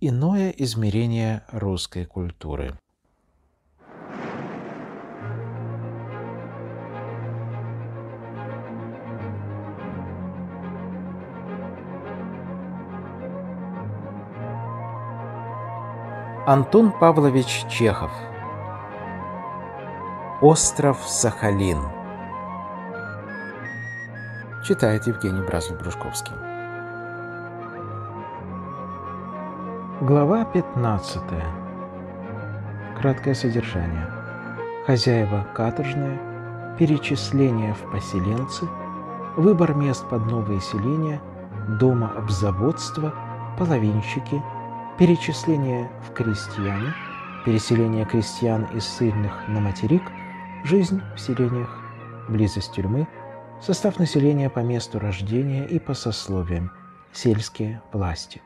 Иное измерение русской культуры. Антон Павлович Чехов. Остров Сахалин. Читает Евгений Бразуль-Брушковский. Глава 15. Краткое содержание. Хозяева каторжные, перечисление в поселенцы, выбор мест под новые селения, домообзаводство, половинщики, перечисление в крестьяне, переселение крестьян из ссыльных на материк, жизнь в селениях, близость тюрьмы, состав населения по месту рождения и по сословиям, сельские власти.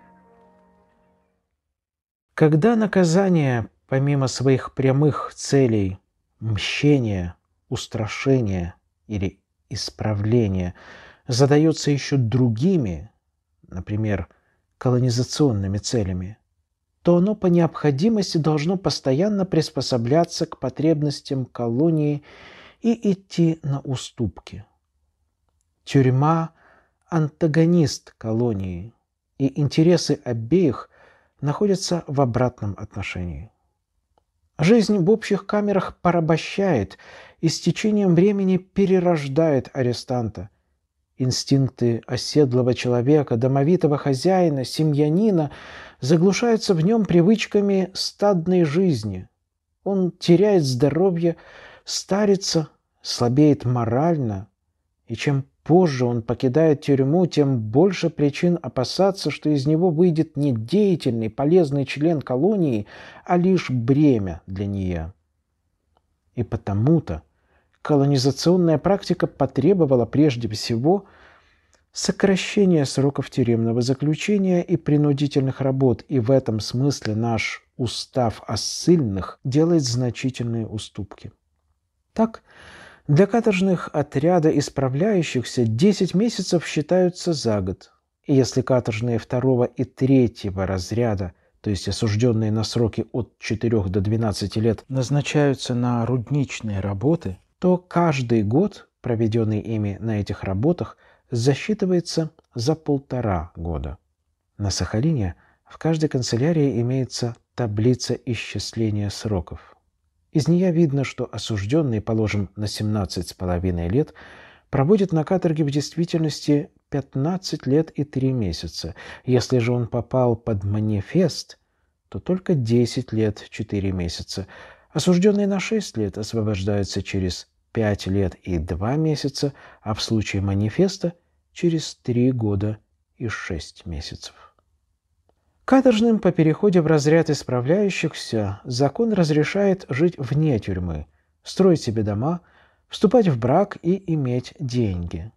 Когда наказание, помимо своих прямых целей мщения, устрашения или исправления, задается еще другими, например, колонизационными целями, то оно по необходимости должно постоянно приспосабляться к потребностям колонии и идти на уступки. Тюрьма – антагонист колонии, и интересы обеих находятся в обратном отношении. Жизнь в общих камерах порабощает и с течением времени перерождает арестанта. Инстинкты оседлого человека, домовитого хозяина, семьянина заглушаются в нем привычками стадной жизни. Он теряет здоровье, старится, слабеет морально, и чем позже он покидает тюрьму, тем больше причин опасаться, что из него выйдет не деятельный, полезный член колонии, а лишь бремя для нее. И потому-то колонизационная практика потребовала прежде всего сокращения сроков тюремного заключения и принудительных работ, и в этом смысле наш устав о ссыльных делает значительные уступки. Так, для каторжных отряда исправляющихся 10 месяцев считаются за год, и если каторжные 2 и 3 разряда, то есть осужденные на сроки от 4 до 12 лет, назначаются на рудничные работы, то каждый год, проведенный ими на этих работах, засчитывается за 1,5 года. На Сахалине в каждой канцелярии имеется таблица исчисления сроков. Из нее видно, что осужденный, положим, на 17,5 лет, проводит на каторге в действительности 15 лет и 3 месяца. Если же он попал под манифест, то только 10 лет 4 месяца. Осужденный на 6 лет освобождается через 5 лет и 2 месяца, а в случае манифеста через 3 года и 6 месяцев. Каторжным по переходе в разряд исправляющихся закон разрешает жить вне тюрьмы, строить себе дома, вступать в брак и иметь деньги.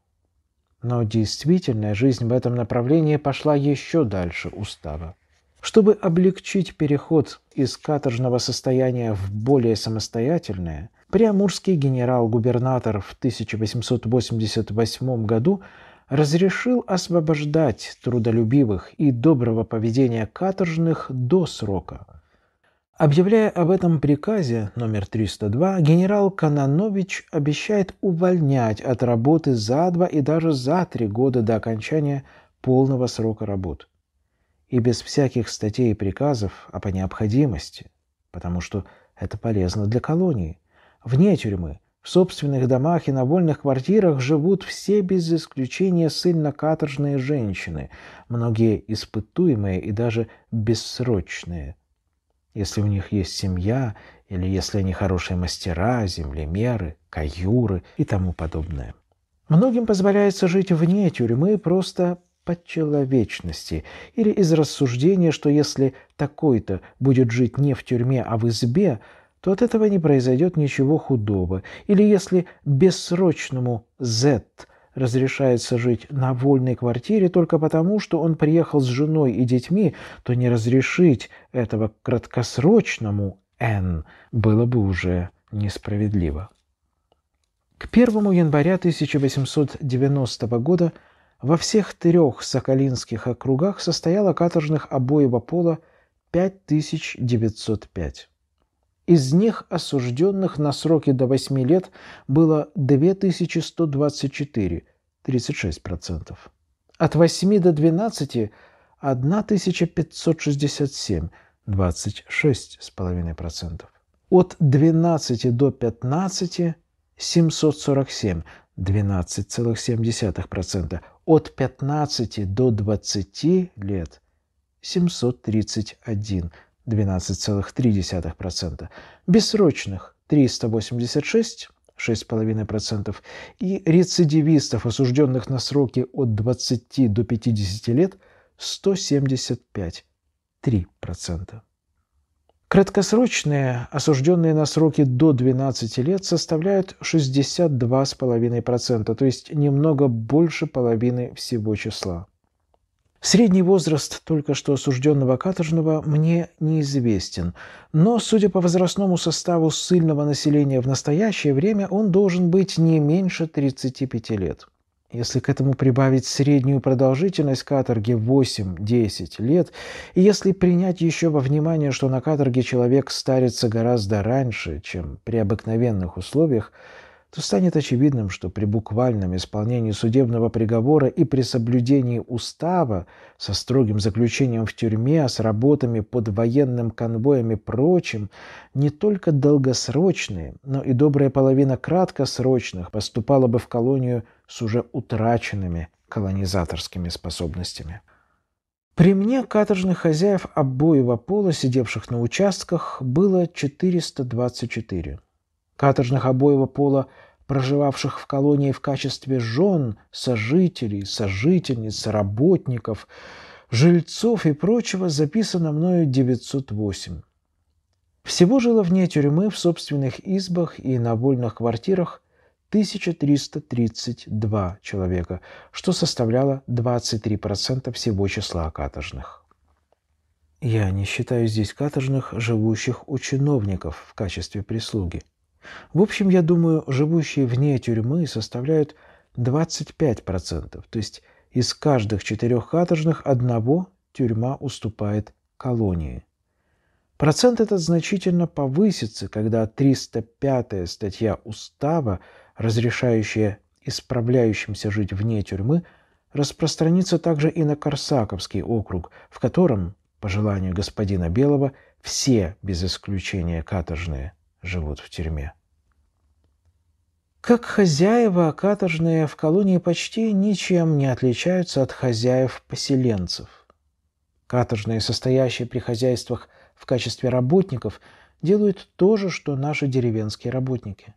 Но действительная жизнь в этом направлении пошла еще дальше устава. Чтобы облегчить переход из каторжного состояния в более самостоятельное, приамурский генерал-губернатор в 1888 году разрешил освобождать трудолюбивых и доброго поведения каторжных до срока. Объявляя об этом приказе номер 302, генерал Кононович обещает увольнять от работы за 2 и даже за 3 года до окончания полного срока работ. И без всяких статей и приказов, а по необходимости, потому что это полезно для колонии. Вне тюрьмы, в собственных домах и на вольных квартирах живут все без исключения ссыльно-каторжные женщины, многие испытуемые и даже бессрочные. Если у них есть семья, или если они хорошие мастера, землемеры, каюры и тому подобное. Многим позволяется жить вне тюрьмы просто по человечности или из рассуждения, что если такой-то будет жить не в тюрьме, а в избе, то от этого не произойдет ничего худого. Или если бессрочному Z разрешается жить на вольной квартире только потому, что он приехал с женой и детьми, то не разрешить этого краткосрочному N было бы уже несправедливо. К 1 января 1890 года во всех 3 сахалинских округах состояло каторжных обоего пола 5905. Из них осужденных на сроки до 8 лет было 2124, 36%. От 8 до 12 – 1567, 26,5%. От 12 до 15 – 747, 12,7%. От 15 до 20 лет – 731, 12,3%. Бессрочных – 386, 6,5%. И рецидивистов, осужденных на сроки от 20 до 50 лет – 175, 3%. Краткосрочные, осужденные на сроки до 12 лет, составляют 62,5%, то есть немного больше половины всего числа. Средний возраст только что осужденного каторжного мне неизвестен, но, судя по возрастному составу ссыльного населения в настоящее время, он должен быть не меньше 35 лет. Если к этому прибавить среднюю продолжительность каторги 8-10 лет, и если принять еще во внимание, что на каторге человек старится гораздо раньше, чем при обыкновенных условиях, то станет очевидным, что при буквальном исполнении судебного приговора и при соблюдении устава со строгим заключением в тюрьме, с работами под военным конвоем и прочим, не только долгосрочные, но и добрая половина краткосрочных поступала бы в колонию с уже утраченными колонизаторскими способностями. При мне каторжных хозяев обоего пола, сидевших на участках, было 424. Каторжных обоего пола, проживавших в колонии в качестве жен, сожителей, сожительниц, работников, жильцов и прочего, записано мною 908. Всего жило вне тюрьмы, в собственных избах и на вольных квартирах 1332 человека, что составляло 23% всего числа каторжных. Я не считаю здесь каторжных, живущих у чиновников в качестве прислуги. В общем, я думаю, живущие вне тюрьмы составляют 25%, то есть из каждых 4 каторжных одного тюрьма уступает колонии. Процент этот значительно повысится, когда 305-я статья Устава, разрешающая исправляющимся жить вне тюрьмы, распространится также и на Корсаковский округ, в котором, по желанию господина Белого, все, без исключения каторжные, живут в тюрьме. Как хозяева, каторжные в колонии почти ничем не отличаются от хозяев-поселенцев. Каторжные, состоящие при хозяйствах в качестве работников, делают то же, что наши деревенские работники.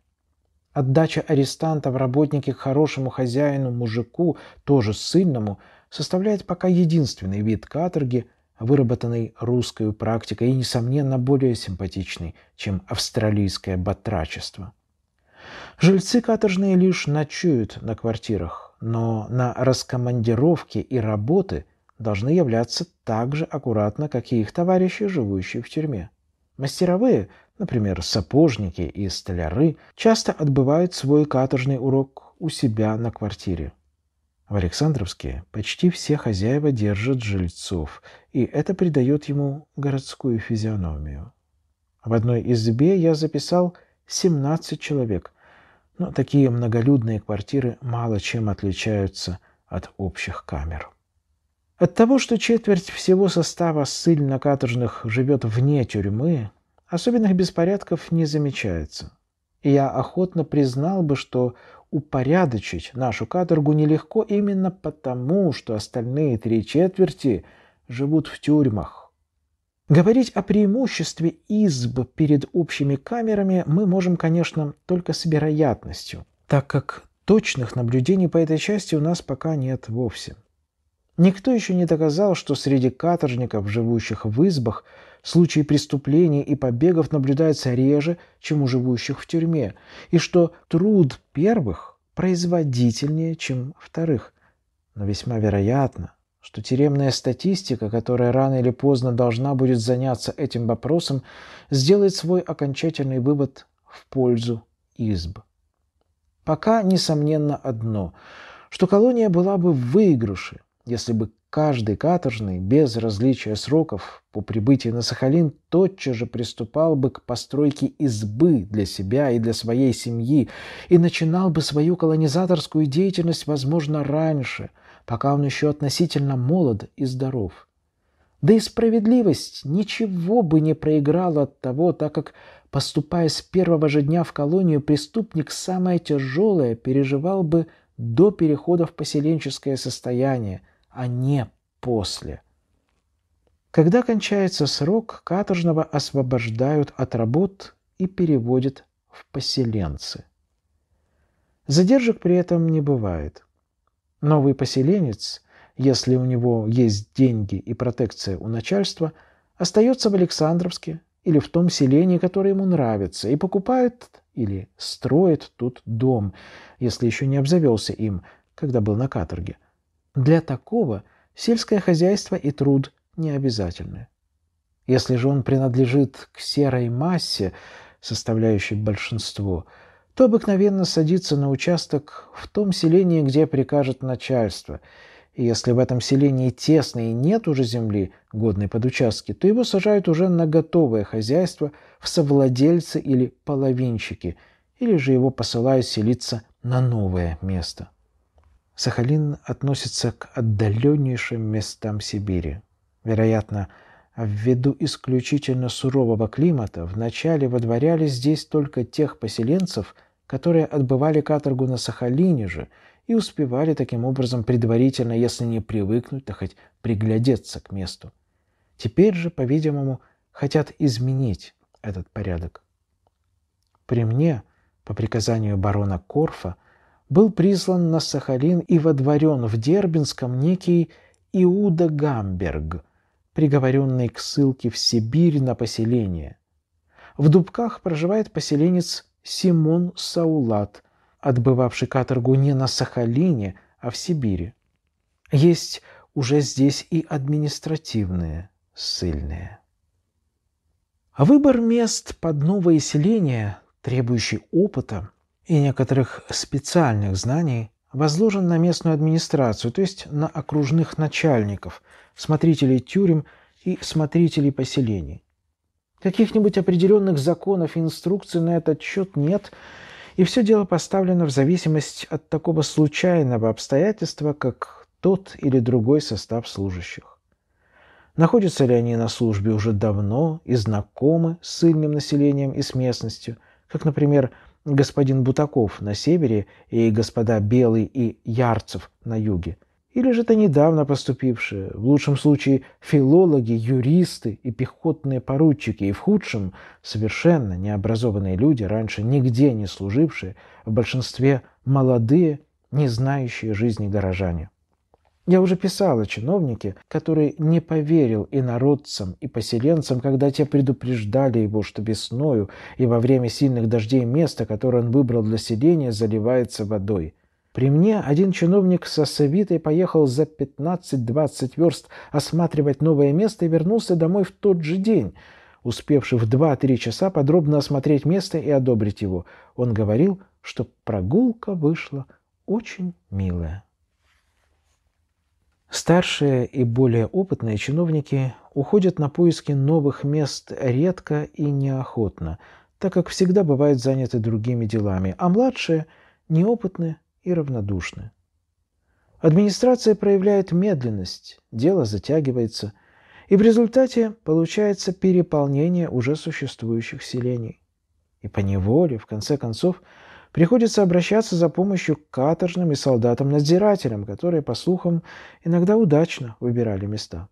Отдача арестанта в работники к хорошему хозяину-мужику, тоже ссыльному, составляет пока единственный вид каторги, выработанный русской практикой и, несомненно, более симпатичный, чем австралийское батрачество. Жильцы каторжные лишь ночуют на квартирах, но на раскомандировки и работы должны являться так же аккуратно, как и их товарищи, живущие в тюрьме. Мастеровые, например, сапожники и столяры, часто отбывают свой каторжный урок у себя на квартире. В Александровске почти все хозяева держат жильцов, и это придает ему городскую физиономию. В одной избе я записал 17 человек, но такие многолюдные квартиры мало чем отличаются от общих камер. От того, что четверть всего состава ссыльно-каторжных живет вне тюрьмы, особенных беспорядков не замечается. И я охотно признал бы, что упорядочить нашу каторгу нелегко именно потому, что остальные 3/4 живут в тюрьмах. Говорить о преимуществе изб перед общими камерами мы можем, конечно, только с вероятностью, так как точных наблюдений по этой части у нас пока нет вовсе. Никто еще не доказал, что среди каторжников, живущих в избах, случаи преступлений и побегов наблюдаются реже, чем у живущих в тюрьме, и что труд первых производительнее, чем вторых. Но весьма вероятно, что тюремная статистика, которая рано или поздно должна будет заняться этим вопросом, сделает свой окончательный вывод в пользу изб. Пока несомненно одно, что колония была бы в выигрыше, если бы каждый каторжный, без различия сроков, по прибытии на Сахалин тотчас же приступал бы к постройке избы для себя и для своей семьи и начинал бы свою колонизаторскую деятельность, возможно, раньше, пока он еще относительно молод и здоров. Да и справедливость ничего бы не проиграла от того, так как, поступая с первого же дня в колонию, преступник самое тяжелое переживал бы до перехода в поселенческое состояние, а не после. Когда кончается срок, каторжного освобождают от работ и переводят в поселенцы. Задержек при этом не бывает. Новый поселенец, если у него есть деньги и протекция у начальства, остается в Александровске или в том селении, которое ему нравится, и покупает или строит тут дом, если еще не обзавелся им, когда был на каторге. Для такого сельское хозяйство и труд не обязательны. Если же он принадлежит к серой массе, составляющей большинство, то обыкновенно садится на участок в том селении, где прикажет начальство. И если в этом селении тесно и нет уже земли, годной под участки, то его сажают уже на готовое хозяйство в совладельцы или половинщики, или же его посылают селиться на новое место. Сахалин относится к отдаленнейшим местам Сибири. Вероятно, ввиду исключительно сурового климата, вначале водворяли здесь только тех поселенцев, которые отбывали каторгу на Сахалине же, и успевали таким образом предварительно, если не привыкнуть, то хоть приглядеться к месту. Теперь же, по-видимому, хотят изменить этот порядок. При мне, по приказанию барона Корфа, был прислан на Сахалин и водворен в Дербенском некий Иуда Гамберг, приговоренный к ссылке в Сибирь на поселение. В Дубках проживает поселенец Симон Саулат, отбывавший каторгу не на Сахалине, а в Сибири. Есть уже здесь и административные ссыльные. А выбор мест под новое селение, требующий опыта и некоторых специальных знаний, возложен на местную администрацию, то есть на окружных начальников, смотрителей тюрем и смотрителей поселений. Каких-нибудь определенных законов и инструкций на этот счет нет, и все дело поставлено в зависимость от такого случайного обстоятельства, как тот или другой состав служащих. Находятся ли они на службе уже давно и знакомы с ссыльным населением и с местностью, как, например, господин Бутаков на севере и господа Белый и Ярцев на юге, или же это недавно поступившие, в лучшем случае филологи, юристы и пехотные поручики, и в худшем совершенно необразованные люди, раньше нигде не служившие, в большинстве молодые, не знающие жизни горожане. Я уже писал о чиновнике, который не поверил инородцам и поселенцам, когда те предупреждали его, что весною и во время сильных дождей место, которое он выбрал для селения, заливается водой. При мне один чиновник со свитой поехал за 15-20 верст осматривать новое место и вернулся домой в тот же день, успевший в 2-3 часа подробно осмотреть место и одобрить его. Он говорил, что прогулка вышла очень милая. Старшие и более опытные чиновники уходят на поиски новых мест редко и неохотно, так как всегда бывают заняты другими делами, а младшие неопытны и равнодушны. Администрация проявляет медленность, дело затягивается, и в результате получается переполнение уже существующих селений. И поневоле, в конце концов, приходится обращаться за помощью к каторжным и солдатам-надзирателям, которые, по слухам, иногда удачно выбирали места.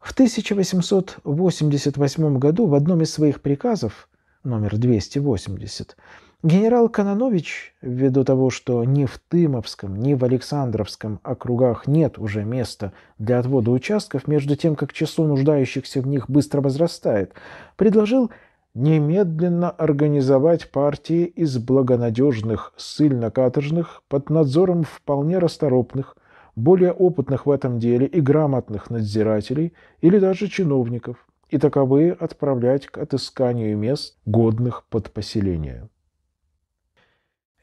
В 1888 году в одном из своих приказов, номер 280, генерал Кононович, ввиду того, что ни в Тымовском, ни в Александровском округах нет уже места для отвода участков, между тем, как число нуждающихся в них быстро возрастает, предложил немедленно организовать партии из благонадежных ссыльно-каторжных под надзором вполне расторопных, более опытных в этом деле и грамотных надзирателей или даже чиновников, и таковые отправлять к отысканию мест, годных под поселение.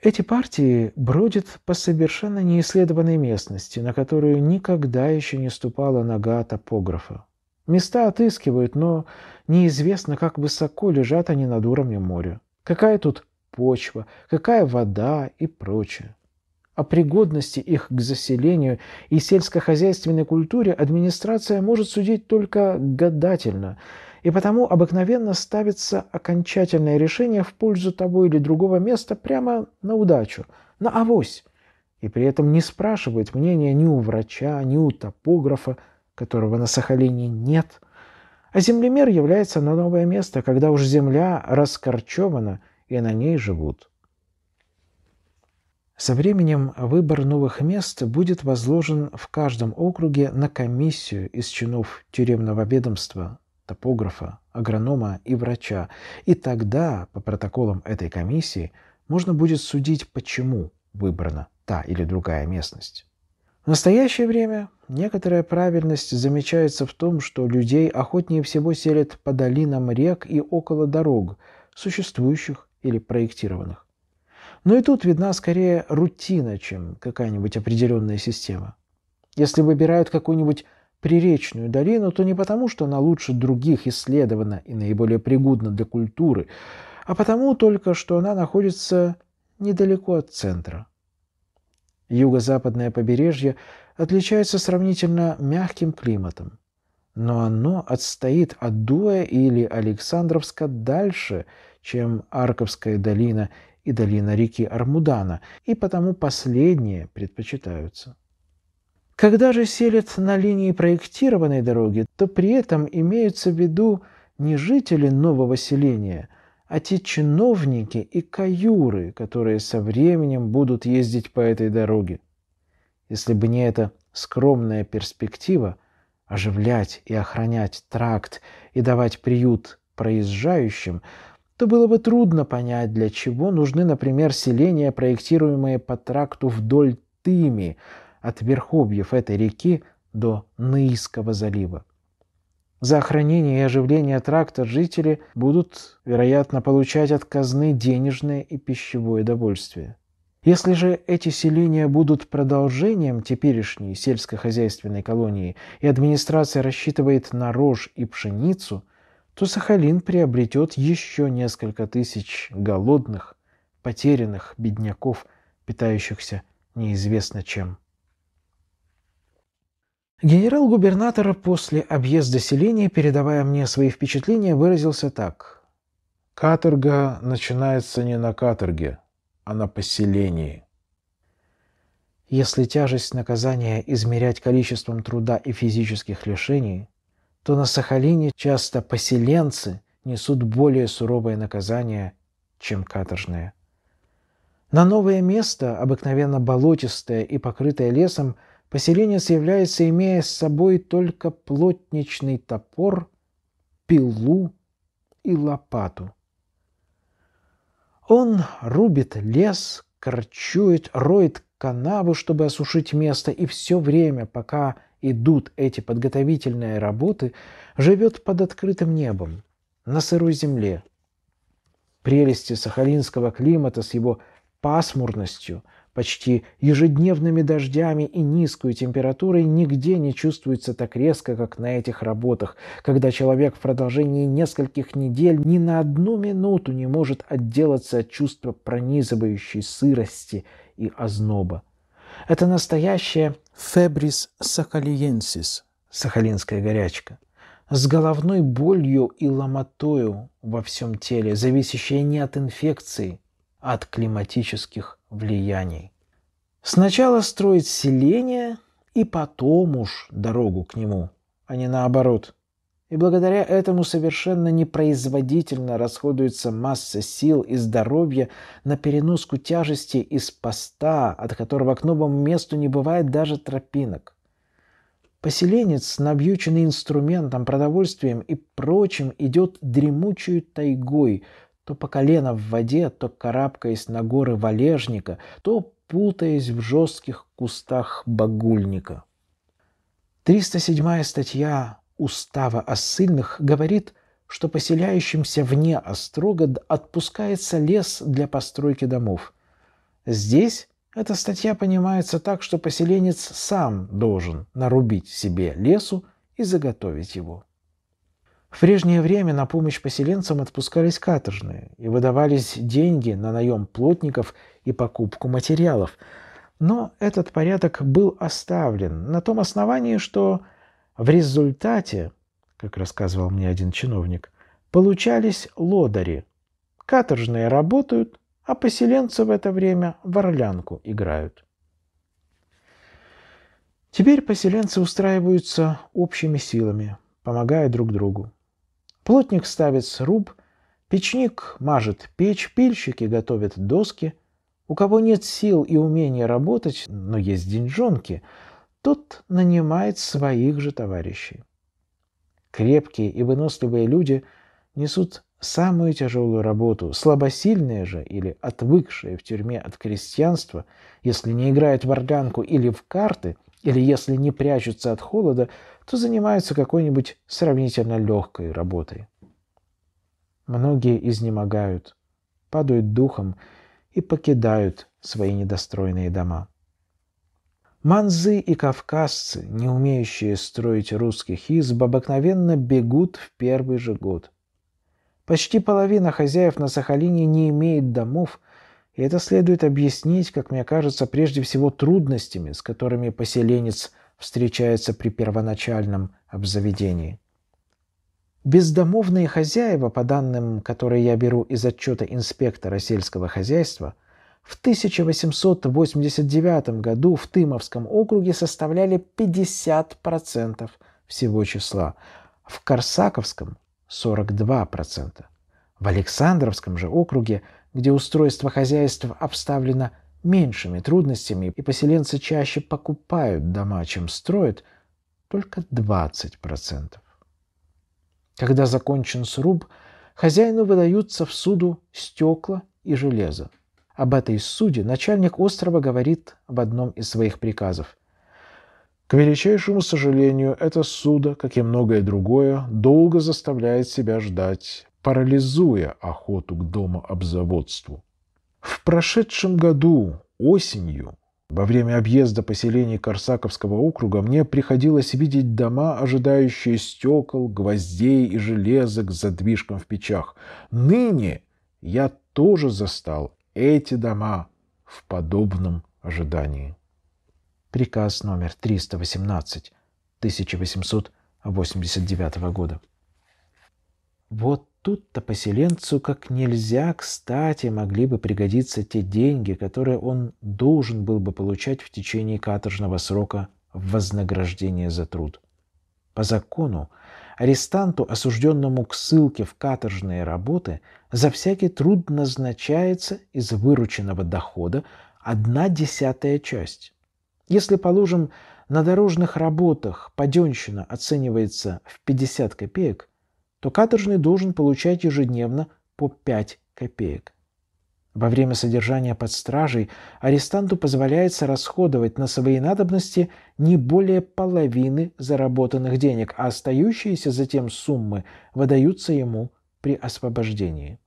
Эти партии бродят по совершенно неисследованной местности, на которую никогда еще не ступала нога топографа. Места отыскивают, но неизвестно, как высоко лежат они над уровнем моря. Какая тут почва, какая вода и прочее. О пригодности их к заселению и сельскохозяйственной культуре администрация может судить только гадательно, и потому обыкновенно ставится окончательное решение в пользу того или другого места прямо на удачу, на авось, и при этом не спрашивает мнения ни у врача, ни у топографа, которого на Сахалине нет. А землемер является на новое место, когда уж земля раскорчевана и на ней живут. Со временем выбор новых мест будет возложен в каждом округе на комиссию из чинов тюремного ведомства, топографа, агронома и врача, и тогда по протоколам этой комиссии можно будет судить, почему выбрана та или другая местность. В настоящее время некоторая правильность замечается в том, что людей охотнее всего селят по долинам рек и около дорог, существующих или проектированных. Но и тут видна скорее рутина, чем какая-нибудь определенная система. Если выбирают какую-нибудь приречную долину, то не потому, что она лучше других исследована и наиболее пригодна для культуры, а потому только, что она находится недалеко от центра. Юго-западное побережье отличается сравнительно мягким климатом, но оно отстоит от Дуя или Александровска дальше, чем Арковская долина и долина реки Армудана, и потому последние предпочитаются. Когда же селят на линии проектированной дороги, то при этом имеются в виду не жители нового селения, а те чиновники и каюры, которые со временем будут ездить по этой дороге. Если бы не эта скромная перспектива оживлять и охранять тракт и давать приют проезжающим, то было бы трудно понять, для чего нужны, например, селения, проектируемые по тракту вдоль Тыми, от верховьев этой реки до Ныйского залива. За охранение и оживление тракта жители будут, вероятно, получать от казны денежное и пищевое довольствие. Если же эти селения будут продолжением теперешней сельскохозяйственной колонии и администрация рассчитывает на рожь и пшеницу, то Сахалин приобретет еще несколько тысяч голодных, потерянных бедняков, питающихся неизвестно чем. Генерал-губернатор после объезда селения, передавая мне свои впечатления, выразился так. «Каторга начинается не на каторге, а на поселении». Если тяжесть наказания измерять количеством труда и физических лишений, то на Сахалине часто поселенцы несут более суровое наказание, чем каторжное. На новое место, обыкновенно болотистое и покрытое лесом, поселенец является, имея с собой только плотничный топор, пилу и лопату. Он рубит лес, корчует, роет канавы, чтобы осушить место, и все время, пока идут эти подготовительные работы, живет под открытым небом, на сырой земле. Прелести сахалинского климата с его пасмурностью, почти ежедневными дождями и низкой температурой нигде не чувствуется так резко, как на этих работах, когда человек в продолжении нескольких недель ни на одну минуту не может отделаться от чувства пронизывающей сырости и озноба. Это настоящая «фебрис сахалиенсис» – сахалинская горячка, с головной болью и ломотою во всем теле, зависящая не от инфекции, а от климатических влияний. Сначала строить селение и потом уж дорогу к нему, а не наоборот. И благодаря этому совершенно непроизводительно расходуется масса сил и здоровья на переноску тяжести из поста, от которого к новому месту не бывает даже тропинок. Поселенец, набьюченный инструментом, продовольствием и прочим, идет дремучую тайгой, то по колено в воде, то карабкаясь на горы валежника, то путаясь в жестких кустах багульника. 307-я статья Устава о ссыльных говорит, что поселяющимся вне острога отпускается лес для постройки домов. Здесь эта статья понимается так, что поселенец сам должен нарубить себе лесу и заготовить его. В прежнее время на помощь поселенцам отпускались каторжные и выдавались деньги на наем плотников и покупку материалов. Но этот порядок был оставлен на том основании, что в результате, как рассказывал мне один чиновник, получались лодыри. Каторжные работают, а поселенцы в это время в орлянку играют. Теперь поселенцы устраиваются общими силами, помогая друг другу. Плотник ставит сруб, печник мажет печь, пильщики готовят доски. У кого нет сил и умения работать, но есть деньжонки, тот нанимает своих же товарищей. Крепкие и выносливые люди несут самую тяжелую работу, слабосильные же или отвыкшие в тюрьме от крестьянства, если не играют в орлянку или в карты, или если не прячутся от холода, то занимаются какой-нибудь сравнительно легкой работой. Многие изнемогают, падают духом и покидают свои недостроенные дома. Манзы и кавказцы, не умеющие строить русских изб, обыкновенно бегут в первый же год. Почти половина хозяев на Сахалине не имеет домов, и это следует объяснить, как мне кажется, прежде всего трудностями, с которыми поселенец встречается при первоначальном обзаведении. Бездомовные хозяева, по данным, которые я беру из отчета инспектора сельского хозяйства, в 1889 году в Тымовском округе составляли 50% всего числа, в Корсаковском – 42%. В Александровском же округе, где устройство хозяйств обставлено меньшими трудностями и поселенцы чаще покупают дома, чем строят, только 20%. Когда закончен сруб, хозяину выдаются в суду стекла и железо. Об этой суде начальник острова говорит в одном из своих приказов. «К величайшему сожалению, это суда, как и многое другое, долго заставляет себя ждать, парализуя охоту к домообзаводству. В прошедшем году, осенью, во время объезда поселений Корсаковского округа мне приходилось видеть дома, ожидающие стекол, гвоздей и железа к задвижкам в печах. Ныне я тоже застал эти дома в подобном ожидании». Приказ номер 318 1889 года. Вот тут-то поселенцу как нельзя кстати могли бы пригодиться те деньги, которые он должен был бы получать в течение каторжного срока в вознаграждение за труд. По закону, арестанту, осужденному к ссылке в каторжные работы, за всякий труд назначается из вырученного дохода 1/10. Если, положим, на дорожных работах паденщина оценивается в 50 копеек, то каторжный должен получать ежедневно по 5 копеек. Во время содержания под стражей арестанту позволяется расходовать на свои надобности не более половины заработанных денег, а остающиеся затем суммы выдаются ему при освобождении.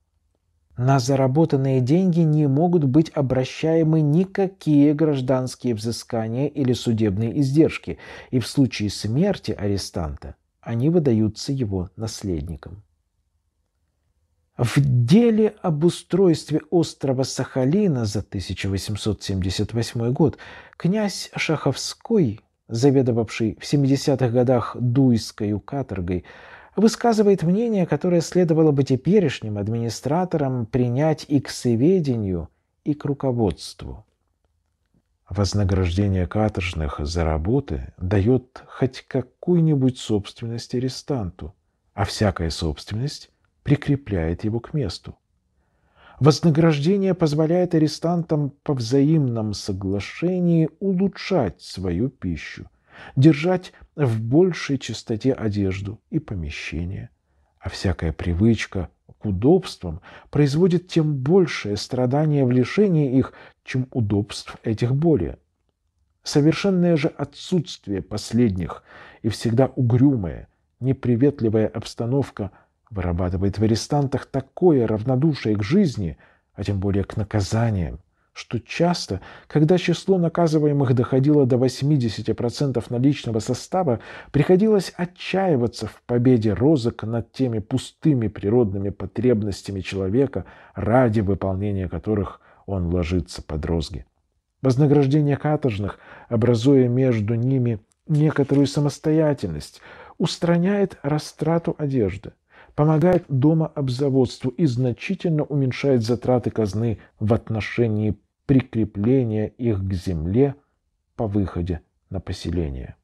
На заработанные деньги не могут быть обращаемы никакие гражданские взыскания или судебные издержки, и в случае смерти арестанта они выдаются его наследникам. В деле об устройстве острова Сахалина за 1878 год князь Шаховской, заведовавший в 70-х годах Дуйской каторгой, высказывает мнение, которое следовало бы теперешним администраторам принять и к сведению, и к руководству. Вознаграждение каторжных за работы дает хоть какую-нибудь собственность арестанту, а всякая собственность прикрепляет его к месту. Вознаграждение позволяет арестантам по взаимном соглашении улучшать свою пищу, держать в большей чистоте одежду и помещение, а всякая привычка к удобствам производит тем большее страдание в лишении их, чем удобств этих более. Совершенное же отсутствие последних и всегда угрюмая, неприветливая обстановка вырабатывает в арестантах такое равнодушие к жизни, а тем более к наказаниям, что часто, когда число наказываемых доходило до 80% наличного состава, приходилось отчаиваться в победе розок над теми пустыми природными потребностями человека, ради выполнения которых он ложится под розги. Вознаграждение каторжных, образуя между ними некоторую самостоятельность, устраняет растрату одежды, помогает домообзаводству и значительно уменьшает затраты казны в отношении прикрепления их к земле по выходе на поселение.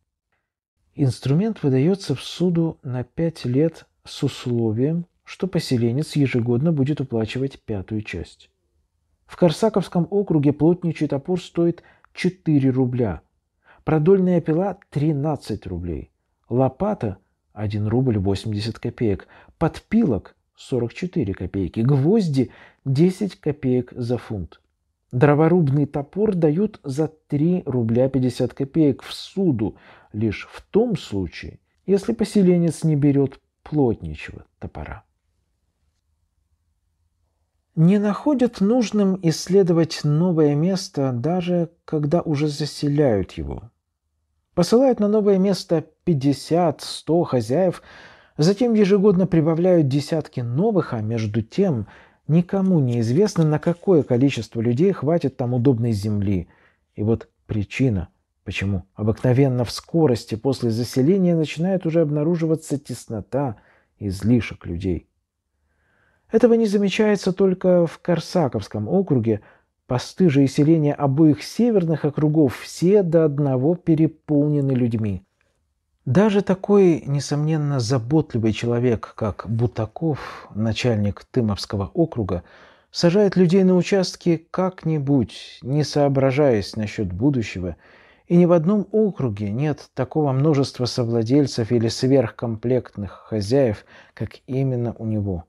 Инструмент выдается в суду на 5 лет с условием, что поселенец ежегодно будет уплачивать 5-ю часть. В Корсаковском округе плотничий топор стоит 4 рубля, продольная пила – 13 рублей, лопата – 1 рубль 80 копеек, подпилок – 44 копейки, гвозди – 10 копеек за фунт. Дроворубный топор дают за 3 рубля 50 копеек в суду, лишь в том случае, если поселенец не берет плотничего топора. Не находят нужным исследовать новое место, даже когда уже заселяют его. Посылают на новое место 50-100 хозяев, затем ежегодно прибавляют десятки новых, а между тем никому не известно, на какое количество людей хватит там удобной земли. И вот причина, почему обыкновенно в скорости после заселения начинает уже обнаруживаться теснота и излишек людей. Этого не замечается только в Корсаковском округе. Посты же и селения обоих северных округов все до одного переполнены людьми. Даже такой, несомненно, заботливый человек, как Бутаков, начальник Тымовского округа, сажает людей на участки как-нибудь, не соображаясь насчет будущего, и ни в одном округе нет такого множества совладельцев или сверхкомплектных хозяев, как именно у него.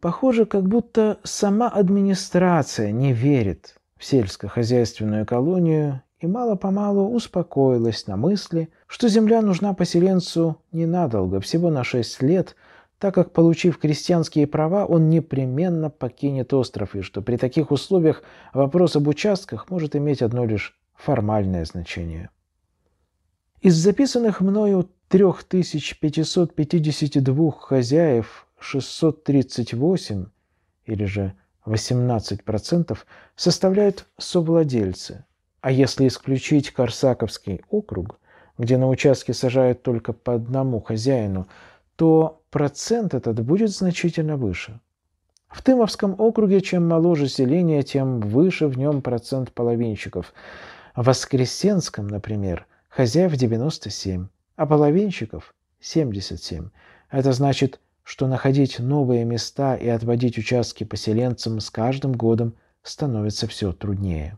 Похоже, как будто сама администрация не верит в сельскохозяйственную колонию и мало-помалу успокоилась на мысли, что земля нужна поселенцу ненадолго, всего на 6 лет, так как, получив крестьянские права, он непременно покинет остров, и что при таких условиях вопрос об участках может иметь одно лишь формальное значение. Из записанных мною 3552 хозяев 638, или же 18%, составляют совладельцы, а если исключить Корсаковский округ, где на участке сажают только по одному хозяину, то процент этот будет значительно выше. В Тымовском округе чем моложе селение, тем выше в нем процент половинщиков. В Воскресенском, например, хозяев 97, а половинщиков 77. Это значит, что находить новые места и отводить участки поселенцам с каждым годом становится все труднее.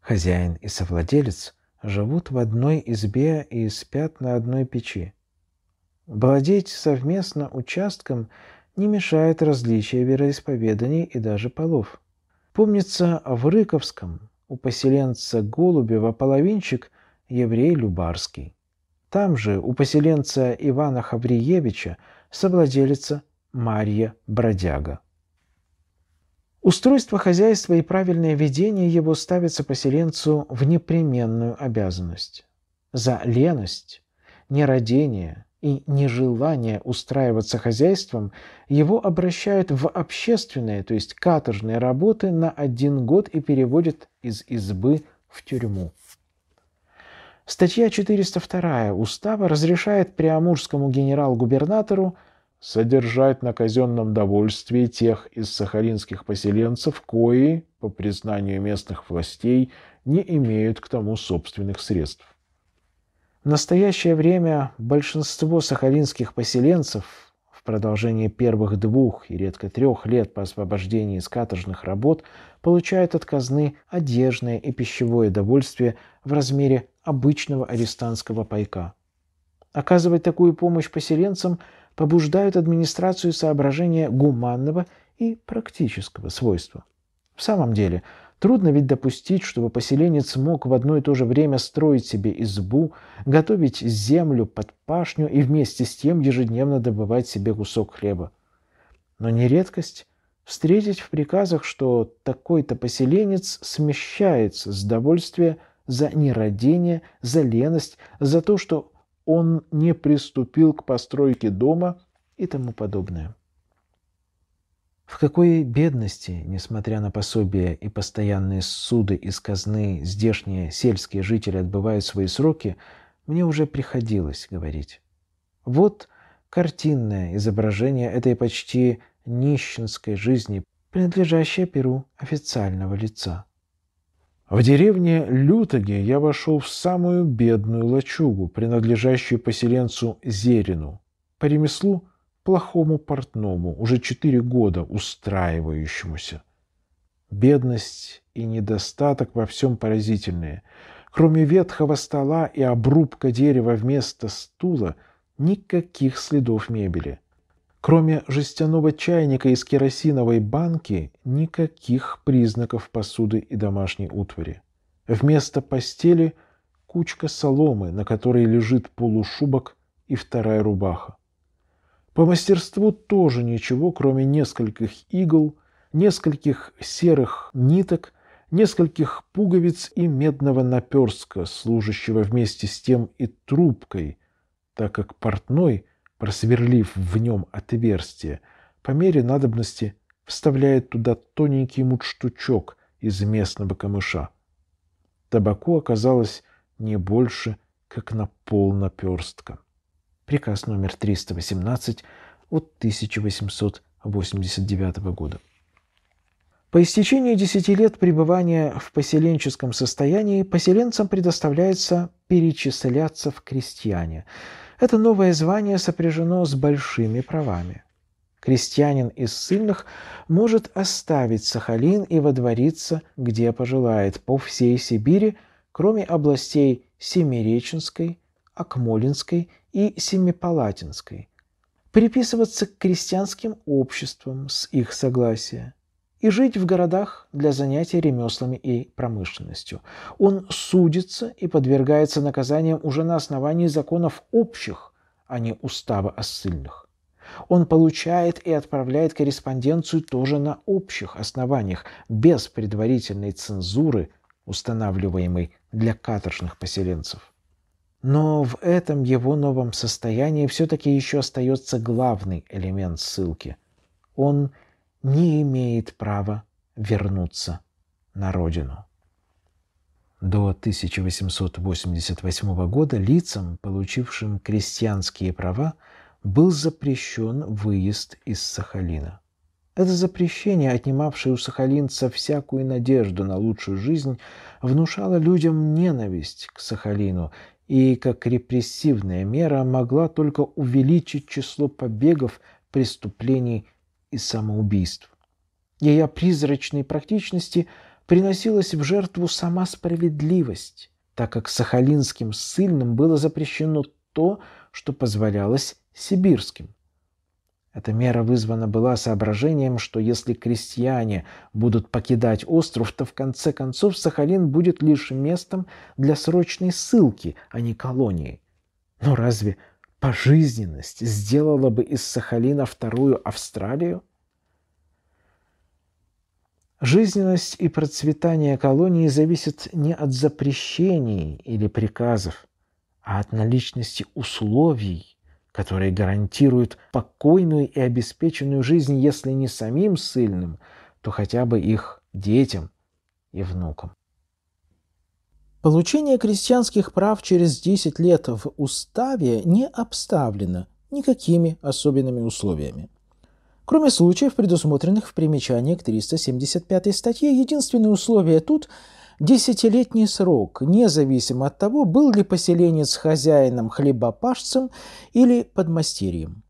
Хозяин и совладелец живут в одной избе и спят на одной печи. Владеть совместно участком не мешает различие вероисповеданий и даже полов. Помнится, в Рыковском у поселенца Голубева половинчик еврей Любарский. Там же у поселенца Ивана Хавриевича совладелица Марья Бродяга. Устройство хозяйства и правильное ведение его ставится поселенцу в непременную обязанность. За леность, нерадение и нежелание устраиваться хозяйством его обращают в общественные, то есть каторжные работы на 1 год и переводят из избы в тюрьму. Статья 402 Устава разрешает приамурскому генерал-губернатору «содержать на казенном довольствии тех из сахалинских поселенцев, кои, по признанию местных властей, не имеют к тому собственных средств». В настоящее время большинство сахалинских поселенцев в продолжении первых 2 и редко 3 лет по освобождении из каторжных работ получают от казны одежное и пищевое довольствие в размере обычного арестантского пайка. Оказывать такую помощь поселенцам побуждают администрацию соображения гуманного и практического свойства. В самом деле, трудно ведь допустить, чтобы поселенец мог в одно и то же время строить себе избу, готовить землю под пашню и вместе с тем ежедневно добывать себе кусок хлеба. Но не редкость встретить в приказах, что такой-то поселенец смещается с довольствия за нерадение, за леность, за то, что он не приступил к постройке дома и тому подобное. В какой бедности, несмотря на пособия и постоянные суды из казны, здешние сельские жители отбывают свои сроки, мне уже приходилось говорить. Вот картинное изображение этой почти нищенской жизни, принадлежащее перу официального лица. В деревне Лютоге я вошел в самую бедную лачугу, принадлежащую поселенцу Зерину, по ремеслу плохому портному, уже 4 года устраивающемуся. Бедность и недостаток во всем поразительные. Кроме ветхого стола и обрубка дерева вместо стула, никаких следов мебели. Кроме жестяного чайника из керосиновой банки, никаких признаков посуды и домашней утвари. Вместо постели кучка соломы, на которой лежит полушубок и вторая рубаха. По мастерству тоже ничего, кроме нескольких игл, нескольких серых ниток, нескольких пуговиц и медного наперстка, служащего вместе с тем и трубкой, так как портной, просверлив в нем отверстие, по мере надобности вставляет туда тоненький мундштучок из местного камыша. Табаку оказалось не больше, как на полнаперстка. Приказ номер 318 от 1889 года. По истечении 10 лет пребывания в поселенческом состоянии поселенцам предоставляется перечисляться в крестьяне. Это новое звание сопряжено с большими правами. Крестьянин из ссыльных может оставить Сахалин и водвориться, где пожелает, по всей Сибири, кроме областей Семиреченской, Акмолинской и Семипалатинской, приписываться к крестьянским обществам с их согласия и жить в городах для занятия ремеслами и промышленностью. Он судится и подвергается наказаниям уже на основании законов общих, а не устава о ссыльных. Он получает и отправляет корреспонденцию тоже на общих основаниях, без предварительной цензуры, устанавливаемой для каторжных поселенцев. Но в этом его новом состоянии все-таки еще остается главный элемент ссылки. Он не имеет права вернуться на родину. До 1888 года лицам, получившим крестьянские права, был запрещен выезд из Сахалина. Это запрещение, отнимавшее у сахалинца всякую надежду на лучшую жизнь, внушало людям ненависть к Сахалину и, как репрессивная мера, могла только увеличить число побегов, преступлений и самоубийств. Ее призрачной практичности приносилась в жертву сама справедливость, так как сахалинским ссыльным было запрещено то, что позволялось сибирским. Эта мера вызвана была соображением, что если крестьяне будут покидать остров, то в конце концов Сахалин будет лишь местом для срочной ссылки, а не колонии. Но разве пожизненность сделала бы из Сахалина вторую Австралию? Жизненность и процветание колонии зависит не от запрещений или приказов, а от наличности условий, которые гарантируют покойную и обеспеченную жизнь, если не самим ссыльным, то хотя бы их детям и внукам. Получение крестьянских прав через 10 лет в уставе не обставлено никакими особенными условиями. Кроме случаев, предусмотренных в примечании к 375 статье, единственное условие тут – 10-летний срок, независимо от того, был ли поселенец хозяином, хлебопашцем или подмастерьем.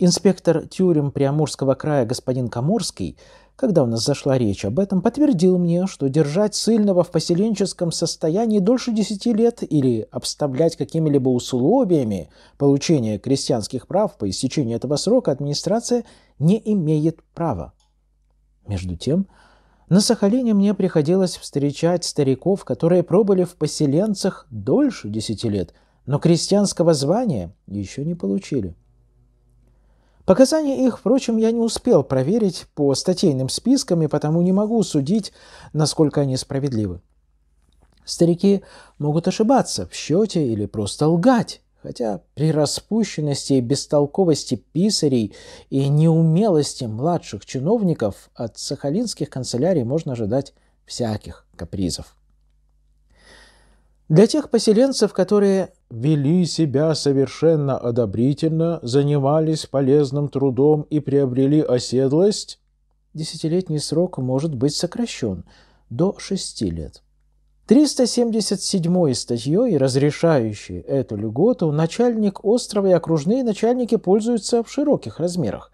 Инспектор тюрем Приамурского края господин Коморский, когда у нас зашла речь об этом, подтвердил мне, что держать ссыльного в поселенческом состоянии дольше 10 лет или обставлять какими-либо условиями получения крестьянских прав по истечении этого срока администрация не имеет права. Между тем, на Сахалине мне приходилось встречать стариков, которые пробыли в поселенцах дольше 10 лет, но крестьянского звания еще не получили. Показания их, впрочем, я не успел проверить по статейным спискам и потому не могу судить, насколько они справедливы. Старики могут ошибаться в счете или просто лгать, хотя при распущенности и бестолковости писарей и неумелости младших чиновников от сахалинских канцелярий можно ожидать всяких капризов. Для тех поселенцев, которые вели себя совершенно одобрительно, занимались полезным трудом и приобрели оседлость, десятилетний срок может быть сокращен до 6 лет. 377 статьей, разрешающей эту льготу, начальник острова и окружные начальники пользуются в широких размерах.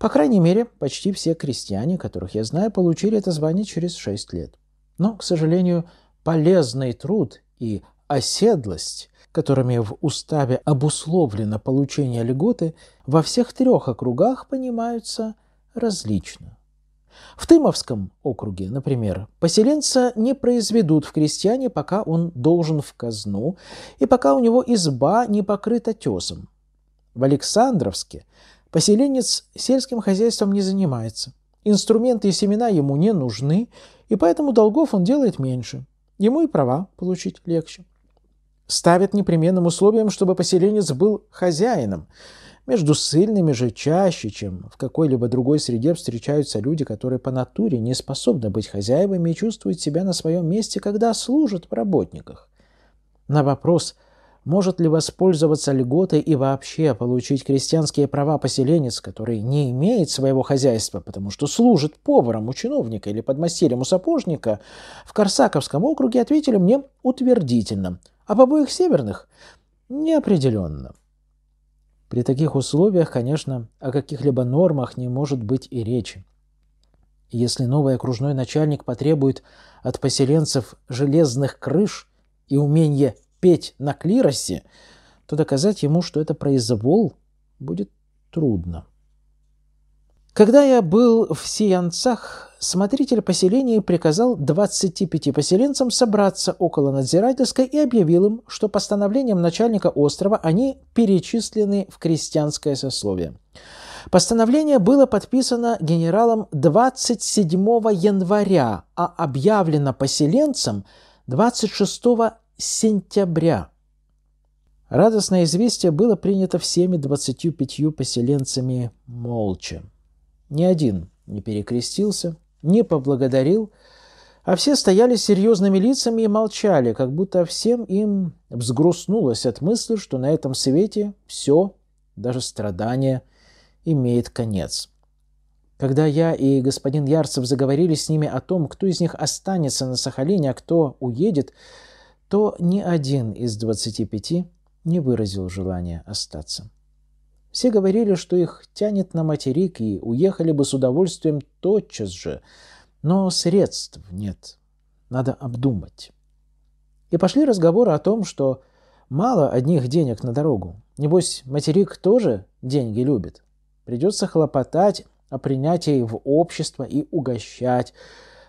По крайней мере, почти все крестьяне, которых я знаю, получили это звание через 6 лет. Но, к сожалению, полезный труд и оседлость, которыми в уставе обусловлено получение льготы, во всех 3 округах понимаются различно. В Тымовском округе, например, поселенца не произведут в крестьяне, пока он должен в казну и пока у него изба не покрыта тесом. В Александровске поселенец сельским хозяйством не занимается, инструменты и семена ему не нужны, и поэтому долгов он делает меньше. Ему и права получить легче. Ставят непременным условием, чтобы поселенец был хозяином. Между ссыльными же чаще, чем в какой-либо другой среде, встречаются люди, которые по натуре не способны быть хозяевами и чувствуют себя на своем месте, когда служат в работниках. На вопрос, может ли воспользоваться льготой и вообще получить крестьянские права поселенец, который не имеет своего хозяйства, потому что служит поваром у чиновника или подмастерьем у сапожника, в Корсаковском округе ответили мне утвердительно, а в обоих северных – неопределенно. При таких условиях, конечно, о каких-либо нормах не может быть и речи. Если новый окружной начальник потребует от поселенцев железных крыш и умения петь на клиросе, то доказать ему, что это произвол, будет трудно. Когда я был в Сиянцах, смотритель поселения приказал 25 поселенцам собраться около надзирательской и объявил им, что постановлением начальника острова они перечислены в крестьянское сословие. Постановление было подписано генералом 27 января, а объявлено поселенцам 26 сентября. Радостное известие было принято всеми 25 поселенцами молча. Ни один не перекрестился, не поблагодарил, а все стояли серьезными лицами и молчали, как будто всем им взгрустнулось от мысли, что на этом свете все, даже страдание, имеет конец. Когда я и господин Ярцев заговорили с ними о том, кто из них останется на Сахалине, а кто уедет, то ни один из 25 не выразил желания остаться. Все говорили, что их тянет на материк и уехали бы с удовольствием тотчас же, но средств нет, надо обдумать. И пошли разговоры о том, что мало одних денег на дорогу, небось материк тоже деньги любит, придется хлопотать о принятии в общество и угощать,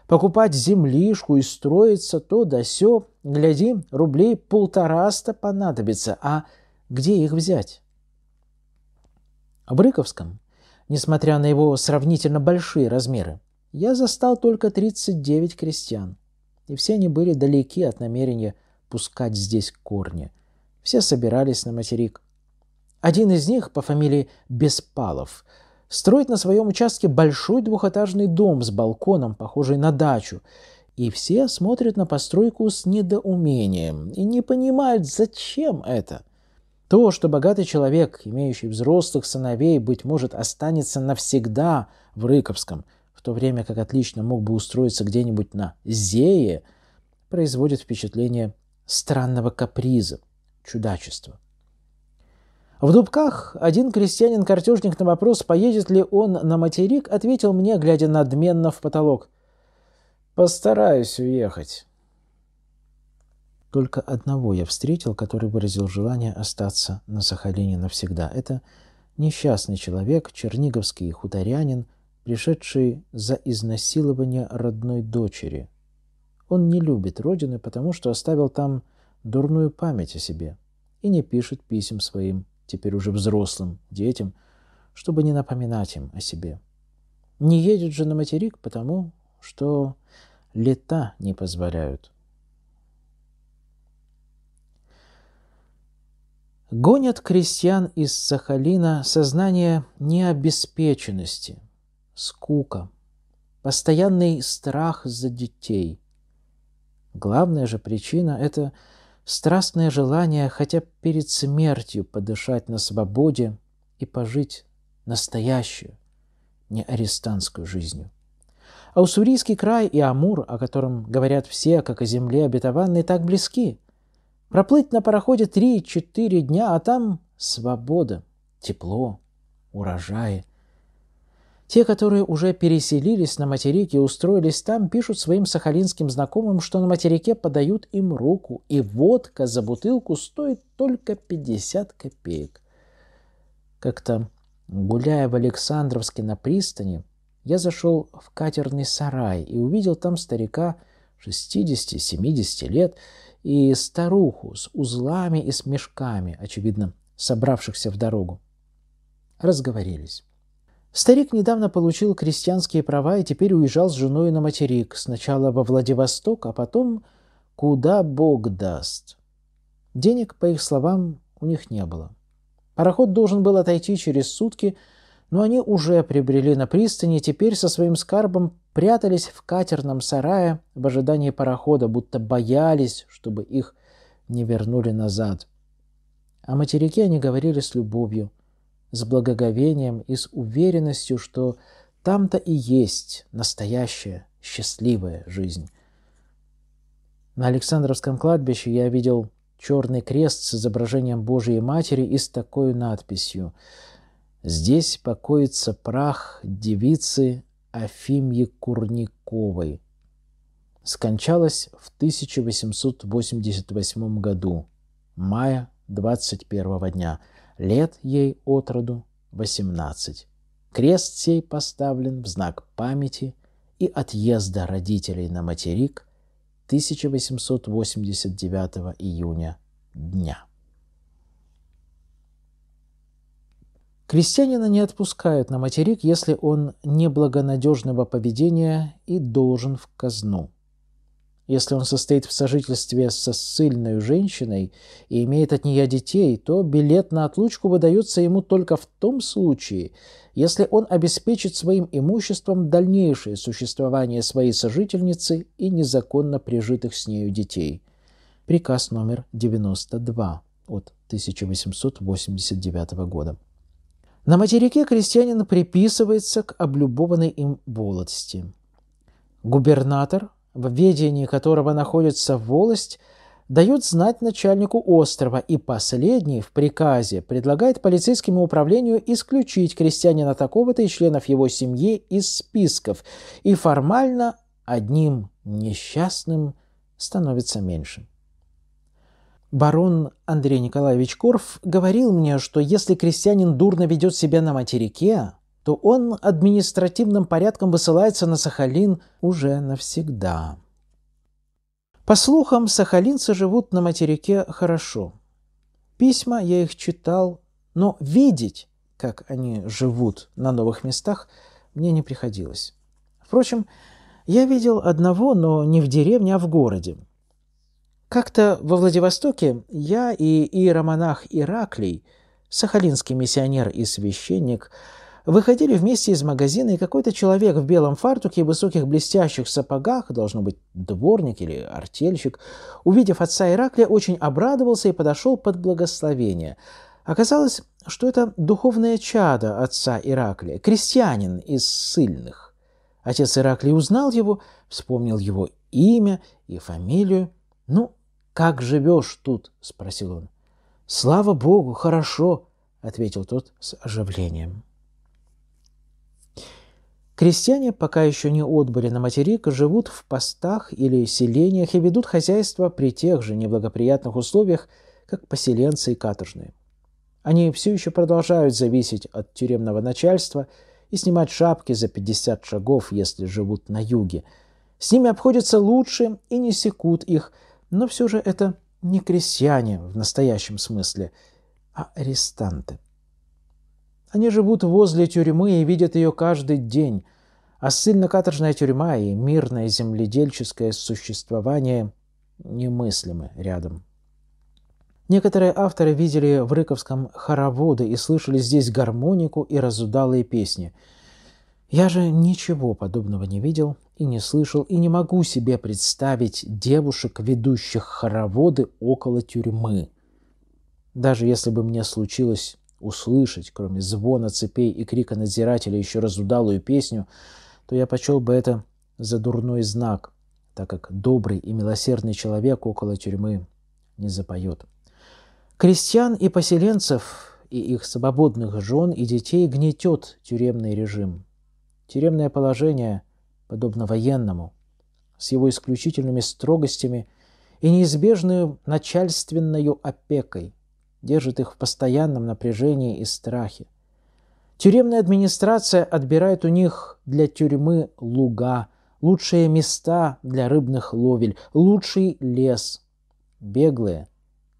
покупать землишку и строиться то да сё, гляди, рублей 150 понадобится, а где их взять? В Рыковском, несмотря на его сравнительно большие размеры, я застал только 39 крестьян, и все они были далеки от намерения пускать здесь корни. Все собирались на материк. Один из них по фамилии Беспалов строит на своем участке большой двухэтажный дом с балконом, похожий на дачу, и все смотрят на постройку с недоумением и не понимают, зачем это. То, что богатый человек, имеющий взрослых сыновей, быть может, останется навсегда в Рыковском, в то время как отлично мог бы устроиться где-нибудь на Зее, производит впечатление странного каприза, чудачества. В Дубках один крестьянин-картежник на вопрос, поедет ли он на материк, ответил мне, глядя надменно в потолок: «Постараюсь уехать». Только одного я встретил, который выразил желание остаться на Сахалине навсегда. Это несчастный человек, черниговский хуторянин, пришедший за изнасилование родной дочери. Он не любит родины, потому что оставил там дурную память о себе и не пишет писем своим, теперь уже взрослым, детям, чтобы не напоминать им о себе. Не едет же на материк, потому что лета не позволяют. Гонят крестьян из Сахалина сознание необеспеченности, скука, постоянный страх за детей. Главная же причина – это страстное желание хотя бы перед смертью подышать на свободе и пожить настоящую, не арестантскую жизнью. А Уссурийский край и Амур, о котором говорят все, как о земле обетованной, так близки. Проплыть на пароходе 3-4 дня, а там свобода, тепло, урожаи. Те, которые уже переселились на материк и устроились там, пишут своим сахалинским знакомым, что на материке подают им руку, и водка за бутылку стоит только 50 копеек. Как-то, гуляя в Александровске на пристани, я зашел в катерный сарай и увидел там старика 60-70 лет и старуху с узлами и с мешками, очевидно, собравшихся в дорогу. Разговорились. Старик недавно получил крестьянские права и теперь уезжал с женой на материк, сначала во Владивосток, а потом куда Бог даст. Денег, по их словам, у них не было. Пароход должен был отойти через сутки, но они уже прибрели на пристань и теперь со своим скарбом прятались в катерном сарае в ожидании парохода, будто боялись, чтобы их не вернули назад. О материке они говорили с любовью, с благоговением и с уверенностью, что там-то и есть настоящая счастливая жизнь. На Александровском кладбище я видел черный крест с изображением Божией Матери и с такой надписью: «Здесь покоится прах девицы Афимьи Курниковой. Скончалась в 1888 году, мая 21 дня. Лет ей от роду 18. Крест сей поставлен в знак памяти и отъезда родителей на материк 1889 июня дня». Крестьянина не отпускают на материк, если он неблагонадежного поведения и должен в казну. Если он состоит в сожительстве со ссыльной женщиной и имеет от нее детей, то билет на отлучку выдается ему только в том случае, если он обеспечит своим имуществом дальнейшее существование своей сожительницы и незаконно прижитых с нею детей. Приказ номер 92 от 1889 года. На материке крестьянин приписывается к облюбованной им волости. Губернатор, в ведении которого находится волость, дает знать начальнику острова, и последний в приказе предлагает полицейскому управлению исключить крестьянина такого-то и членов его семьи из списков, и формально одним несчастным становится меньше. Барон Андрей Николаевич Корф говорил мне, что если крестьянин дурно ведет себя на материке, то он административным порядком высылается на Сахалин уже навсегда. По слухам, сахалинцы живут на материке хорошо. Письма я их читал, но видеть, как они живут на новых местах, мне не приходилось. Впрочем, я видел одного, но не в деревне, а в городе. Как-то во Владивостоке я и иеромонах Ираклий, сахалинский миссионер и священник, выходили вместе из магазина, и какой-то человек в белом фартуке и высоких блестящих сапогах, должно быть, дворник или артельщик, увидев отца Ираклия, очень обрадовался и подошел под благословение. Оказалось, что это духовное чадо отца Ираклия, крестьянин из ссыльных. Отец Ираклий узнал его, вспомнил его имя и фамилию. «Ну, как живешь тут?» – спросил он. «Слава Богу, хорошо!» – ответил тот с оживлением. Крестьяне, пока еще не отбыли на материк, живут в постах или селениях и ведут хозяйство при тех же неблагоприятных условиях, как поселенцы и каторжные. Они все еще продолжают зависеть от тюремного начальства и снимать шапки за 50 шагов, если живут на юге. С ними обходятся лучше и не секут их, но все же это не крестьяне в настоящем смысле, а арестанты. Они живут возле тюрьмы и видят ее каждый день, а ссыльно-каторжная тюрьма и мирное земледельческое существование немыслимы рядом. Некоторые авторы видели в Рыковском хороводы и слышали здесь гармонику и разудалые песни. Я же ничего подобного не видел и не слышал, и не могу себе представить девушек, ведущих хороводы около тюрьмы. Даже если бы мне случилось услышать, кроме звона цепей и крика надзирателя, еще разудалую песню, то я почел бы это за дурной знак, так как добрый и милосердный человек около тюрьмы не запоет. Крестьян и поселенцев, и их свободных жен и детей гнетет тюремный режим. Тюремное положение подобно военному, с его исключительными строгостями и неизбежной начальственной опекой, держит их в постоянном напряжении и страхе. Тюремная администрация отбирает у них для тюрьмы луга, лучшие места для рыбных ловель, лучший лес. Беглые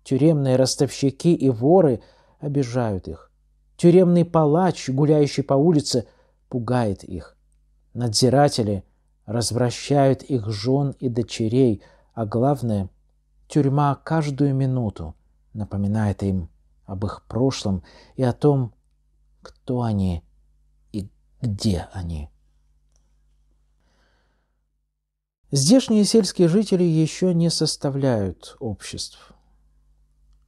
тюремные ростовщики и воры обижают их. Тюремный палач, гуляющий по улице, пугает их. Надзиратели развращают их жен и дочерей, а главное, тюрьма каждую минуту напоминает им об их прошлом и о том, кто они и где они. Здешние сельские жители еще не составляют обществ.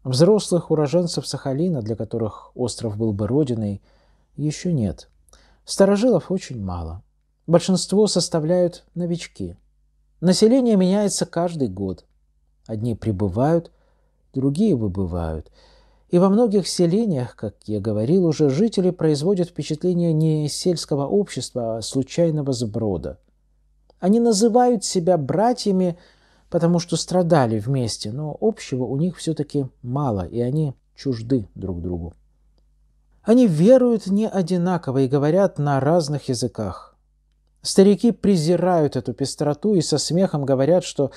Взрослых уроженцев Сахалина, для которых остров был бы родиной, еще нет. Старожилов очень мало. Большинство составляют новички. Население меняется каждый год. Одни прибывают, другие выбывают. И во многих селениях, как я говорил уже, жители производят впечатление не сельского общества, а случайного сброда. Они называют себя братьями, потому что страдали вместе, но общего у них все-таки мало, и они чужды друг другу. Они веруют не одинаково и говорят на разных языках. Старики презирают эту пестроту и со смехом говорят, что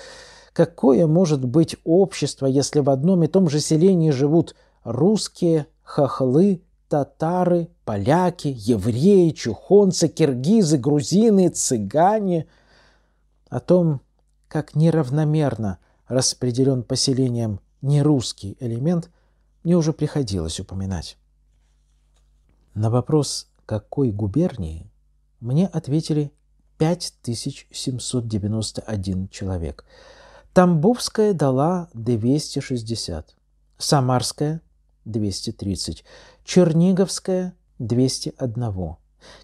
какое может быть общество, если в одном и том же селении живут русские, хохлы, татары, поляки, евреи, чухонцы, киргизы, грузины, цыгане. О том, как неравномерно распределен поселением нерусский элемент, мне уже приходилось упоминать. На вопрос «какой губернии?» мне ответили 5791 человек. Тамбовская дала 260, Самарская – 230, Черниговская – 201,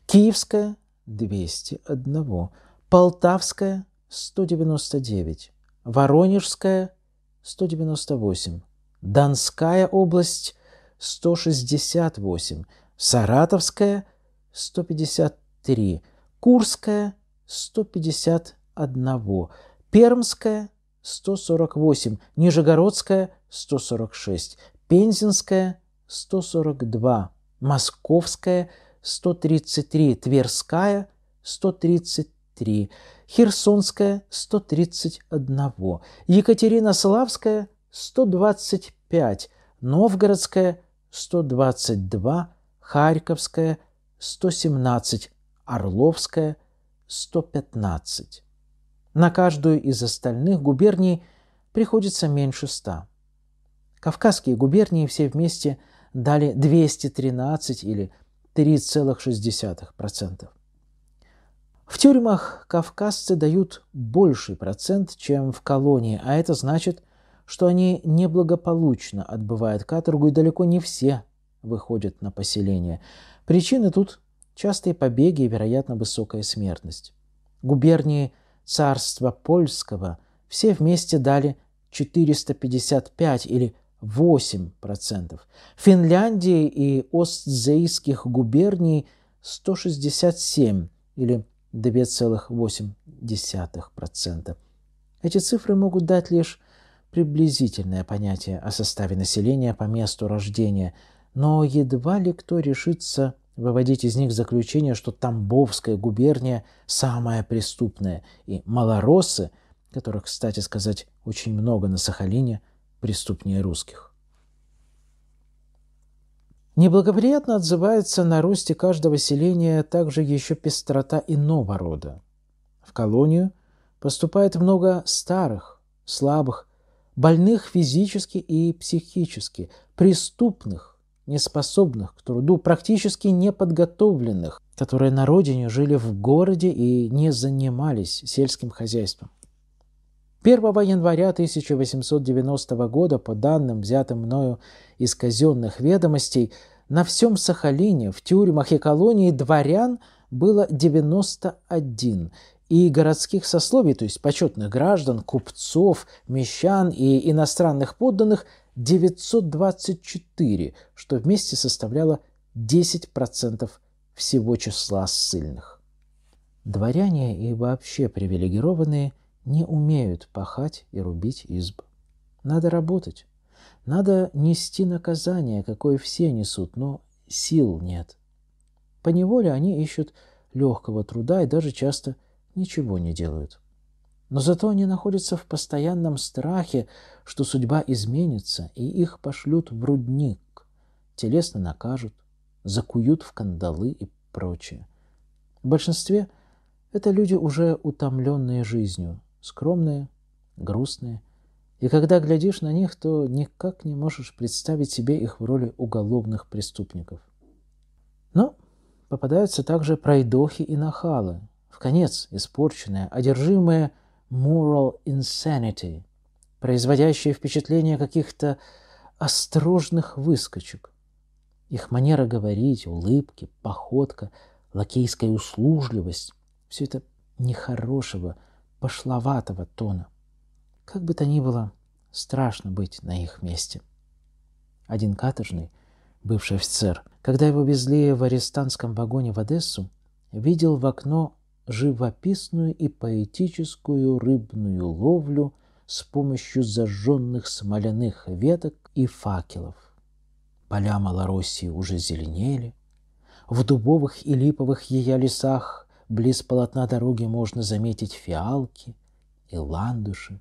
Киевская – 201, Полтавская – 199, Воронежская – 198, Донская область – 168, Саратовская – 153, Курская – 151, Пермская – 148, Нижегородская – 146, Пензенская – 142, Московская – 133, Тверская – 133, Херсонская – 131, Екатеринославская – 125, Новгородская – 122, Харьковская – 117, Орловская – 115. На каждую из остальных губерний приходится меньше 100. Кавказские губернии все вместе дали 213 или 3,6%. В тюрьмах кавказцы дают больший процент, чем в колонии, а это значит, что они неблагополучно отбывают каторгу, и далеко не все выходят на поселение. Причины тут частые побеги и, вероятно, высокая смертность. Губернии царства польского все вместе дали 455 или 8%. Финляндии и Остзейских губерний 167 или 2,8%. Эти цифры могут дать лишь приблизительное понятие о составе населения по месту рождения, но едва ли кто решится выводить из них заключение, что Тамбовская губерния самая преступная, и малороссы, которых, кстати сказать, очень много на Сахалине, преступнее русских. Неблагоприятно отзывается на росте каждого селения также еще пестрота иного рода. В колонию поступает много старых, слабых, больных физически и психически, преступных, неспособных к труду, практически неподготовленных, которые на родине жили в городе и не занимались сельским хозяйством. 1 января 1890 года, по данным, взятым мною из казенных ведомостей, на всем Сахалине, в тюрьмах и колонии дворян было 91, и городских сословий, то есть почетных граждан, купцов, мещан и иностранных подданных, 924, что вместе составляло 10% всего числа ссыльных. Дворяне и вообще привилегированные не умеют пахать и рубить избы. Надо работать, надо нести наказание, какое все несут, но сил нет. Поневоле они ищут легкого труда и даже часто ничего не делают. Но зато они находятся в постоянном страхе, что судьба изменится, и их пошлют в рудник, телесно накажут, закуют в кандалы и прочее. В большинстве это люди, уже утомленные жизнью, скромные, грустные, и когда глядишь на них, то никак не можешь представить себе их в роли уголовных преступников. Но попадаются также пройдохи и нахалы, вконец испорченные, одержимые moral insanity, производящие впечатление каких-то осторожных выскочек. Их манера говорить, улыбки, походка, лакейская услужливость — все это нехорошего, пошловатого тона. Как бы то ни было, страшно быть на их месте. Один каторжный, бывший офицер, когда его везли в арестантском вагоне в Одессу, видел в окно живописную и поэтическую рыбную ловлю с помощью зажженных смоляных веток и факелов. Поля Малороссии уже зеленели. В дубовых и липовых ее лесах близ полотна дороги можно заметить фиалки и ландыши.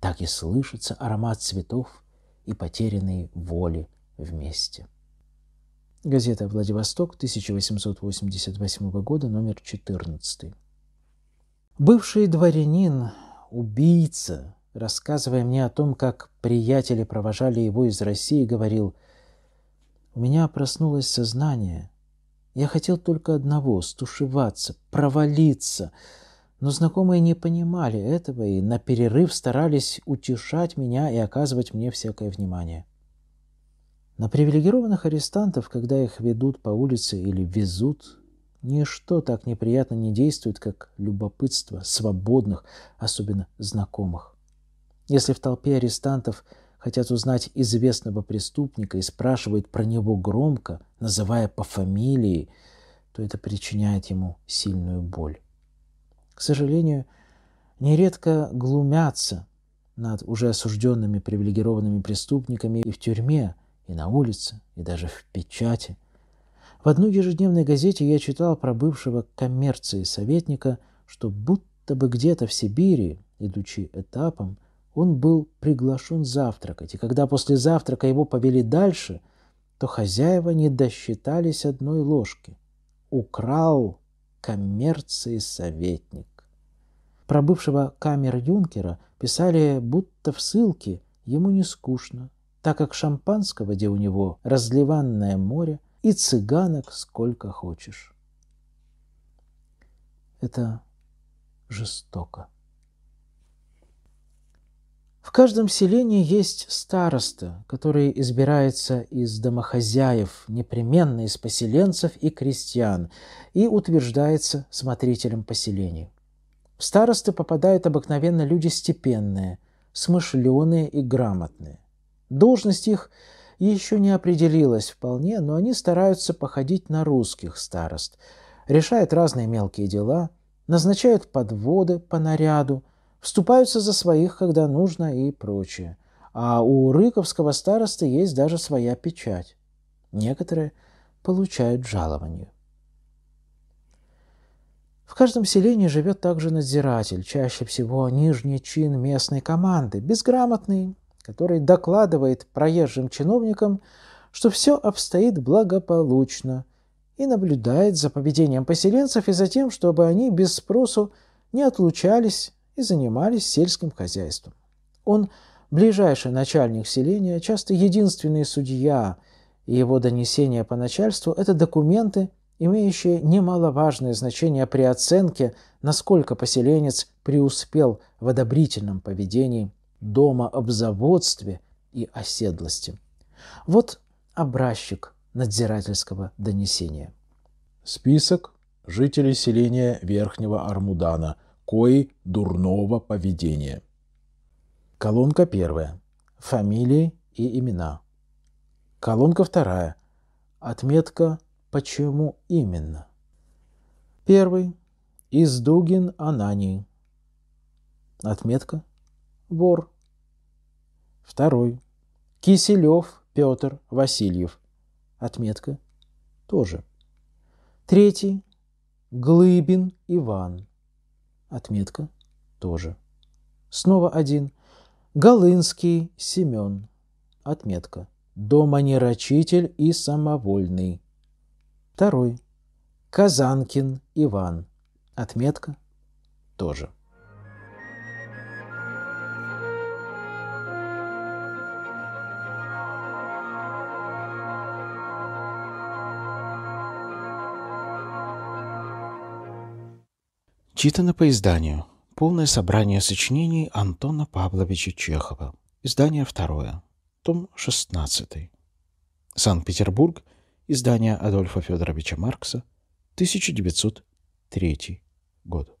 Так и слышится аромат цветов и потерянной воли вместе. Газета «Владивосток», 1888 года, номер 14. Бывший дворянин, убийца, рассказывая мне о том, как приятели провожали его из России, говорил: «У меня проснулось сознание. Я хотел только одного — стушеваться, провалиться. Но знакомые не понимали этого и на перерыв старались утешать меня и оказывать мне всякое внимание». На привилегированных арестантов, когда их ведут по улице или везут, ничто так неприятно не действует, как любопытство свободных, особенно знакомых. Если в толпе арестантов хотят узнать известного преступника и спрашивают про него громко, называя по фамилии, то это причиняет ему сильную боль. К сожалению, нередко глумятся над уже осужденными привилегированными преступниками и в тюрьме, и на улице, и даже в печати. В одной ежедневной газете я читал про бывшего коммерции советника, что будто бы где-то в Сибири, идучи этапом, он был приглашен завтракать, и когда после завтрака его повели дальше, то хозяева не досчитались одной ложки. Украл коммерции советник. Про бывшего камер-юнкера писали, будто в ссылке ему не скучно, так как шампанского, где у него разливанное море, и цыганок сколько хочешь. Это жестоко. В каждом селении есть староста, который избирается из домохозяев, непременно из поселенцев и крестьян, и утверждается смотрителем поселений. В старосты попадают обыкновенно люди степенные, смышленые и грамотные. Должность их еще не определилась вполне, но они стараются походить на русских старост, решают разные мелкие дела, назначают подводы по наряду, вступаются за своих, когда нужно, и прочее. А у рыковского старосты есть даже своя печать. Некоторые получают жалование. В каждом селении живет также надзиратель, чаще всего нижний чин местной команды, безграмотный, который докладывает проезжим чиновникам, что все обстоит благополучно, и наблюдает за поведением поселенцев и за тем, чтобы они без спросу не отлучались и занимались сельским хозяйством. Он ближайший начальник селения, часто единственный судья, и его донесения по начальству – это документы, имеющие немаловажное значение при оценке, насколько поселенец преуспел в одобрительном поведении, домообзаводстве и оседлости. Вот образчик надзирательского донесения. Список жителей селения Верхнего Армудана, кои дурного поведения. Колонка 1. Фамилии и имена. Колонка 2. Отметка «Почему именно?». 1. Издугин Ананий. Отметка «Вор». 2. Киселев Петр Васильев. Отметка «Тоже». 3. Глыбин Иван. Отметка «Тоже». Снова 1. Голынский Семен. Отметка «Домонерочитель и самовольный». 2. Казанкин Иван. Отметка «Тоже». Читано по изданию. Полное собрание сочинений Антона Павловича Чехова. Издание 2. Том 16. Санкт-Петербург. Издание Адольфа Федоровича Маркса, 1903 год.